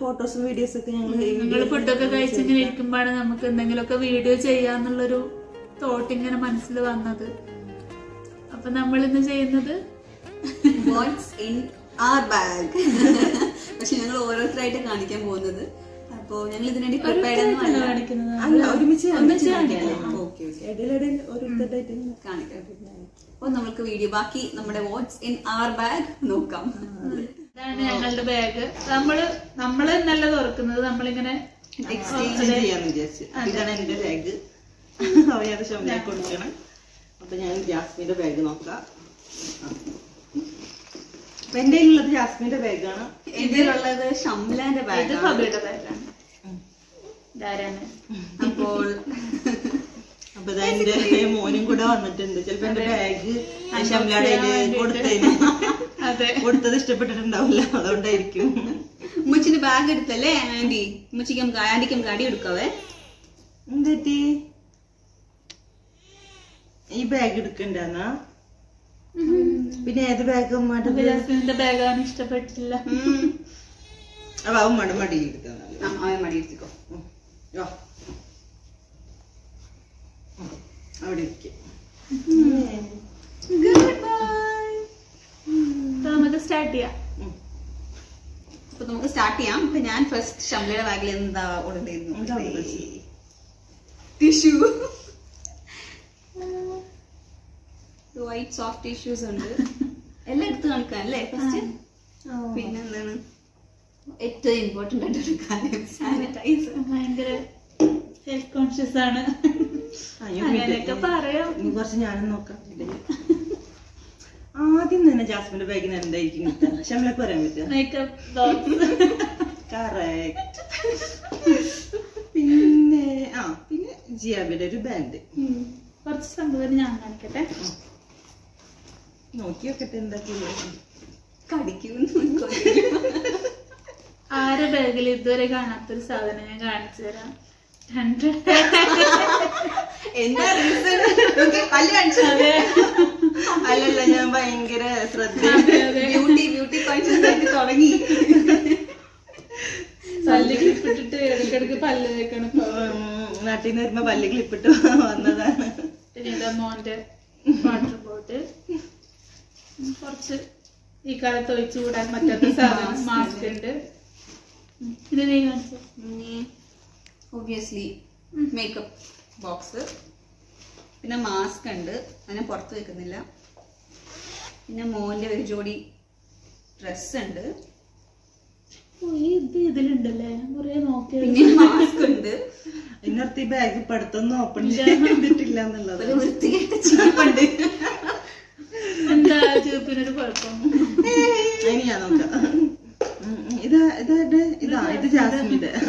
ഫോട്ടോസും വീഡിയോസൊക്കെ ഞങ്ങൾ ഫുഡൊക്കെ കഴിച്ചിങ്ങനെ ഇരിക്കുമ്പോഴാണ് നമുക്ക് എന്തെങ്കിലുമൊക്കെ വീഡിയോ ചെയ്യാന്നുള്ളൊരു തോട്ട് ഇങ്ങനെ മനസ്സിൽ വന്നത്. അപ്പൊ നമ്മൾ ഇന്ന് ചെയ്യുന്നത് പക്ഷെ ഞങ്ങൾ ഓരോരുത്തരായിട്ട് കാണിക്കാൻ പോകുന്നത്. അപ്പൊ ഞങ്ങൾ ഇതിനായിട്ട് അപ്പൊ നമുക്ക് വീഡിയോ ബാക്കി നമ്മുടെ വാട്ട്സ് ഇൻ ആർ ബാഗ് നോക്കാം. ഇതാണ് ഞങ്ങളുടെ ബാഗ്. നമ്മള് നല്ല തുറക്കുന്നത് നമ്മളിങ്ങനെ എക്സ്ചേഞ്ച് ചെയ്യാന്ന് വിചാരിച്ചു. ഇതാണ് എന്റെ ബാഗ്. അവനത് ഷോപ്പിലേക്ക് കൊടുക്കണം. അപ്പൊ ഞാൻ ജാസ്മിന്റെ ബാഗ് നോക്കാം. എന്റെ കയ്യിലുള്ളത് ജാസ്മിന്റെ ബാഗാണ്. എന്റെ ഉള്ളത് ഷംലാന്റെ ബാഗ്, ഫബിയുടെ ബാഗാണ്. അപ്പോൾ അപ്പൊ എന്റെ മോനും കൂടെ വന്നിട്ടുണ്ട്. ചിലപ്പോ എന്റെ ബാഗ് ഷംലാടെ കൊടുത്തതിന് കൊടുത്തത് ഇഷ്ടപ്പെട്ടിട്ടുണ്ടാവില്ല, അതുകൊണ്ടായിരിക്കും. ഉമ്മച്ചിന്റെ ബാഗ് എടുത്തല്ലേ ആന്റി? ആന്റിക്കും കടി എടുക്കാവേ. എന്തേറ്റി ഈ ബാഗ് എടുക്കണ്ടെന്നാ? പിന്നെ ഏത് ബാഗ്? ഉമ്മയുടെ ബാഗാണ് ഇഷ്ടപ്പെട്ടില്ല. അപ്പൊ അവൻ മടിയെടുത്തോ, അവൻ മടിയെടുത്തിക്കോ, അവിടെ ഇരിക്കും. നമുക്ക് സ്റ്റാർട്ട് ചെയ്യാം. ഇപ്പൊ ഞാൻ ഫസ്റ്റ് ഷംലയുടെ ബാഗിൽ എന്താ ഉടനെ ടിഷ്യൂ, വൈറ്റ് സോഫ്റ്റ് ടിഷ്യൂസ് ഉണ്ട്. എല്ലാം എടുത്ത് കാണിക്കാം അല്ലേ ഫസ്റ്റ്? പിന്നെ എന്താണ് ഏറ്റവും ഇമ്പോർട്ടന്റ് ആയിട്ട് എടുക്കാൻ? സാനിറ്റൈസർ. ഭയങ്കര ഹെൽത്ത് കോൺഷ്യസ് ആണ്, അങ്ങനെയൊക്കെ പറയാം. കുറച്ച് ഞാനും നോക്കാം. ആദ്യം തന്നെ ജാസ്മിന്റെ ബാഗിന് എന്തായിരിക്കും കിട്ടുക? ഷംലക്ക് പറയാൻ പറ്റും. പിന്നെ പിന്നെ ജിയാബിയുടെ ഒരു ബാൻഡ്. കുറച്ച് സംഭവം ഞാൻ കാണിക്കട്ടെ, നോക്കി വെക്കട്ടെ. എന്താക്കി കടിക്കുന്നു. ആരെ ബാഗിൽ ഇതുവരെ കാണാത്തൊരു സാധനം ഞാൻ കാണിച്ചു തരാം. അല്ലല്ല, ഞാൻ ഭയങ്കര ശ്രദ്ധ ബ്യൂട്ടി കോൺഷ്യസ് ആയിട്ട് തുടങ്ങി. പല്ല് ക്ലിപ്പിട്ടിട്ട് ഇടയ്ക്കിടയ്ക്ക് പല്ല് വെക്കണം. നാട്ടിൽ നിന്ന് വരുമ്പോ പല്ല് ക്ലിപ്പിട്ട് വന്നതാണ്. മോന്റെ വാട്ടർ ബോട്ടിൽ, കുറച്ച് ഈ കാലത്ത് ഒഴിച്ചു കൂടാൻ പറ്റാത്ത സാധനം, മാസ്ക് ഉണ്ട്. ഇത് നീ കാണിച്ചു. ഒബിയസ്ലി മേക്കപ്പ് ബോക്സ്, പിന്നെ മാസ്ക് ഉണ്ട്, അതിനെ പുറത്ത് വെക്കുന്നില്ല. പിന്നെ മോന്റെ ഒരു ജോഡി ഡ്രസ് ഉണ്ട്. ഇതിലുണ്ടല്ലേ കുറെ നോക്കി. പിന്നെ മാസ്ക് ഉണ്ട്. ഇന്നത്തെ ബാഗ് ഇപ്പൊ അടുത്തൊന്നും ഓപ്പൺ ചെയ്തിട്ടില്ല എന്നുള്ളത് വൃത്തിയായിട്ട് ചീപ്പുണ്ട്. എന്താ ചീപ്പിനൊരു കുഴപ്പം? അതിന് ഞാൻ നോക്കാം. मोडा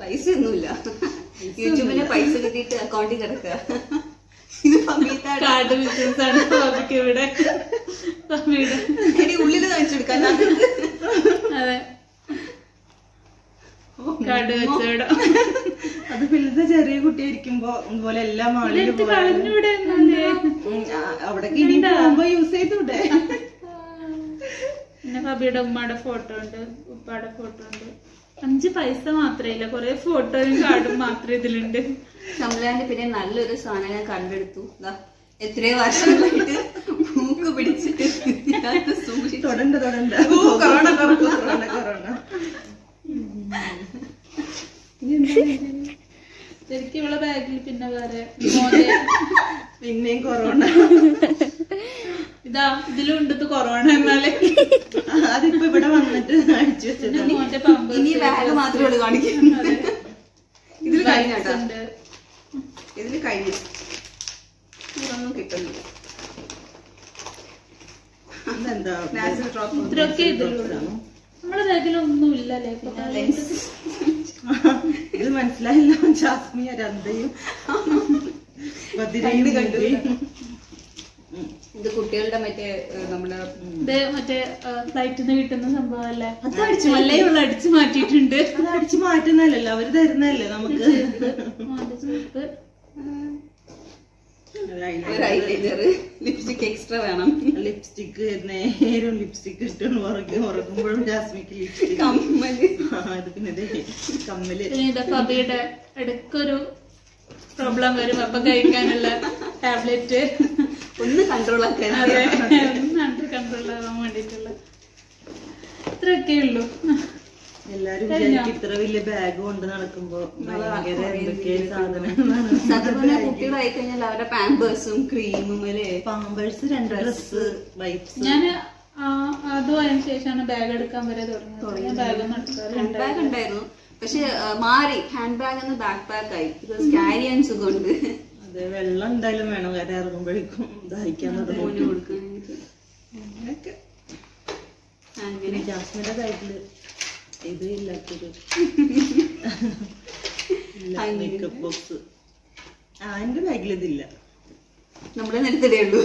പൈസ ഒന്നുമില്ല യൂട്യൂബിലെ പൈസ കിട്ടിയിട്ട് അക്കൗണ്ടിൽ കിടക്കുക ചെറിയ കുട്ടിയായിരിക്കുമ്പോ അതുപോലെ എല്ലാം അവിടേക്ക് ഇനി പോകുമ്പോ യൂസ് ചെയ്തൂടെ. പിന്നെ ഫബിയുടെ ഉമ്മയുടെ ഫോട്ടോ ഉണ്ട്, ഉപ്പയുടെ ഫോട്ടോ ഉണ്ട്. 5 പൈസ മാത്രമല്ല, കൊറേ ഫോട്ടോയും കാർഡും മാത്രമേ ഇതിലുണ്ട്. ഷംലാന്റെ പിന്നെ നല്ലൊരു സാധനം ഞാൻ കണ്ടെടുത്തു. എത്രയോ വർഷമായിട്ട് മൂക്ക് പിടിച്ചിട്ട് ശരിക്കും ഇവളെ ബാഗിൽ പിന്നെ വേറെ പിന്നെയും കൊറോണ ഇതാ ഇതിലും ഉണ്ട് കൊറോണ. എന്നാലേ അതിപ്പോ ഇവിടെ വന്നിട്ട് അടിച്ചു വെച്ചിട്ടുണ്ട്. കാണിക്കുന്നത് ഇതിൽ കഴിഞ്ഞിട്ടുണ്ട്, ഇതിൽ കഴിഞ്ഞു. ഇതൊന്നും കിട്ടുന്നില്ല. ഇത്രയൊക്കെ ഇതിലുള്ളൂ. നമ്മുടെ ബാഗിലൊന്നും ഇല്ലല്ലേ? ഇത് മനസ്സിലായില്ല. ജാസ്മി രന്തയും ഇത് കുട്ടികളുടെ മറ്റേ നമ്മുടെ മറ്റേ ഫ്ലൈറ്റിൽ നിന്ന് കിട്ടുന്ന സംഭവം അല്ലേ? അത് അടിച്ചു മാറ്റിയിട്ടുണ്ട്. അത് അടിച്ചു മാറ്റുന്നല്ലോ, അവര് തരുന്നല്ലേ നമുക്ക്. ലിപ്സ്റ്റിക് എക്സ്ട്രാ വേണം. ലിപ്സ്റ്റിക് നേരം ലിപ്സ്റ്റിക് ഇഷ്ടം. ഉറക്കുമ്പോഴും ജാസ്മിക്ക് ലിപ്സ്റ്റിക് കമ്മല്. കമ്മല് കബിയുടെ ഇടയ്ക്കൊരു പ്രോബ്ലം വരും. അപ്പൊ കഴിക്കാനുള്ള ടാബ്ലറ്റ് ഒന്ന് കൺട്രോൾ ആക്കാൻ, കൺട്രോൾ ആവാൻ വേണ്ടിട്ടുള്ള ഇത്രയൊക്കെ ഉള്ളു. എല്ലാരും ഇത്ര വലിയ ബാഗ് കൊണ്ട് നടക്കുമ്പോ കുട്ടികളായി കഴിഞ്ഞാൽ അവരുടെ പാമ്പേഴ്സും ക്രീമും പാമ്പേഴ്സ് 2 ഡ്രസ് വൈപ്സ്. ഞാൻ അത് അതിന് ശേഷമാണ് ബാഗ് എടുക്കാൻ വരെ തുടങ്ങി. ബാഗ് ഉണ്ടായിരുന്നു, പക്ഷെ മാറി ഹാൻഡ് ബാഗ് എന്ന് ബാക്ക് പാക്ക് ആയി. ക്യാരി ചെയ്യാൻ സുഖമുണ്ട്. അതെ, വെള്ളം എന്തായാലും വേണം. കര ഇറങ്ങുമ്പോഴേക്കും ദാഹിക്കാൻ അങ്ങനെ. ജാസ്മിന്റെ ബാഗില് ഇത് ഇല്ലാത്തൊരു മേക്കപ്പ് ബോക്സ്. എന്റെ ബാഗിൽ ഇതില്ല. നമ്മളെ നിരത്തിടേ ഉള്ളൂ.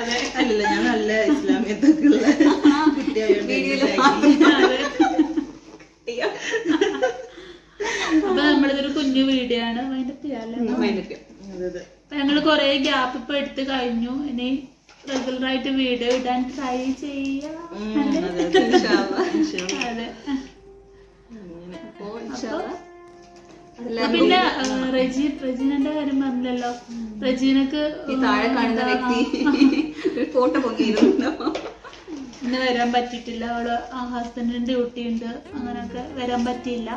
അതെ അല്ലല്ലോ, ഞാൻ നല്ല ഇസ്ലാമിയത്തൊക്കെ ഉള്ള കുട്ടിയായ നമ്മളിതൊരു കുഞ്ഞു വീഡിയോ ആണ്. ഞങ്ങള് കൊറേ ഗ്യാപ്പ് ഇപ്പൊ എടുത്ത് കഴിഞ്ഞു. ഇനി റെഗുലർ ആയിട്ട് വീഡിയോ ഇടാൻ ട്രൈ ചെയ്യാം. പിന്നെ റജീനന്റെ കാര്യം പറഞ്ഞല്ലോ. റജീനക്ക് താഴെ കാണുന്ന വ്യക്തി ഫോട്ടോ പൊക്കിയിരുന്നു. ഇന്ന് വരാൻ പറ്റിയിട്ടില്ല. അവള് ഹസ്ബൻഡിന് ഡ്യൂട്ടി ഉണ്ട്, അങ്ങനെയൊക്കെ വരാൻ പറ്റിയില്ല.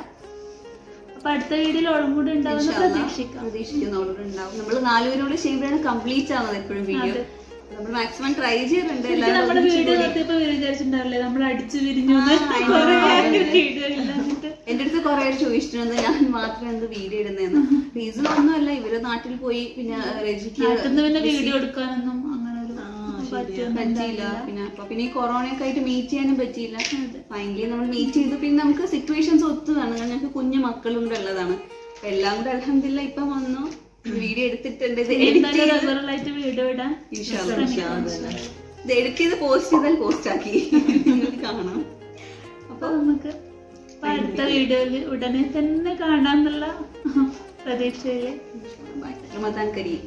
അടുത്ത വീഡിയോയിൽ ഓളം കൂടെ ഉണ്ടാവും പ്രതീക്ഷിക്കുന്നു. നമ്മള് 4 പേരോട് ചെയ്താണ് കംപ്ലീറ്റ് ആവുന്നത്. എപ്പോഴും വീഡിയോ നമ്മൾ മാക്സിമം ട്രൈ ചെയ്തിട്ടുണ്ട്. നമ്മുടെ വീഡിയോ എത്തിയപ്പോ വിചാരിച്ചിട്ടുണ്ടാവില്ലേ നമ്മൾ അടിച്ചു വിരിഞ്ഞു. എന്റെ അടുത്ത് കൊറേ ചോദിച്ചിട്ടുണ്ട് ഞാൻ മാത്രം എന്ത് വീഡിയോ ഇടുന്നതെന്ന്. റീസൺ ഒന്നുമല്ല, ഇവര് നാട്ടിൽ പോയി പിന്നെ പിന്നെ വീഡിയോ എടുക്കാനൊന്നും പറ്റിയില്ല. പിന്നെ അപ്പൊ പിന്നെ ഈ കൊറോണയൊക്കെ ആയിട്ട് മീറ്റ് ചെയ്യാനും പറ്റിയില്ല. ഭയങ്കര നമ്മൾ മീറ്റ് ചെയ്ത് പിന്നെ നമുക്ക് സിറ്റുവേഷൻസ് ഒത്തുതാണ്. കാരണം ഞങ്ങൾക്ക് കുഞ്ഞു മക്കളും കൂടെ ഉള്ളതാണ്. അപ്പൊ എല്ലാം കൂടെ അൽഹംദുലില്ലാഹ് ഇപ്പൊ വന്നു വീഡിയോ എടുത്തിട്ടുണ്ട്. ഇത് എഡിറ്റ് ചെയ്ത് പോസ്റ്റ് ചെയ്താൽ പോസ്റ്റ് ആക്കി നിങ്ങൾക്ക് കാണാം. അപ്പൊ നമുക്ക് അടുത്ത വീഡിയോയില് ഉടനെ തന്നെ കാണാന്നുള്ള പ്രതീക്ഷയില്.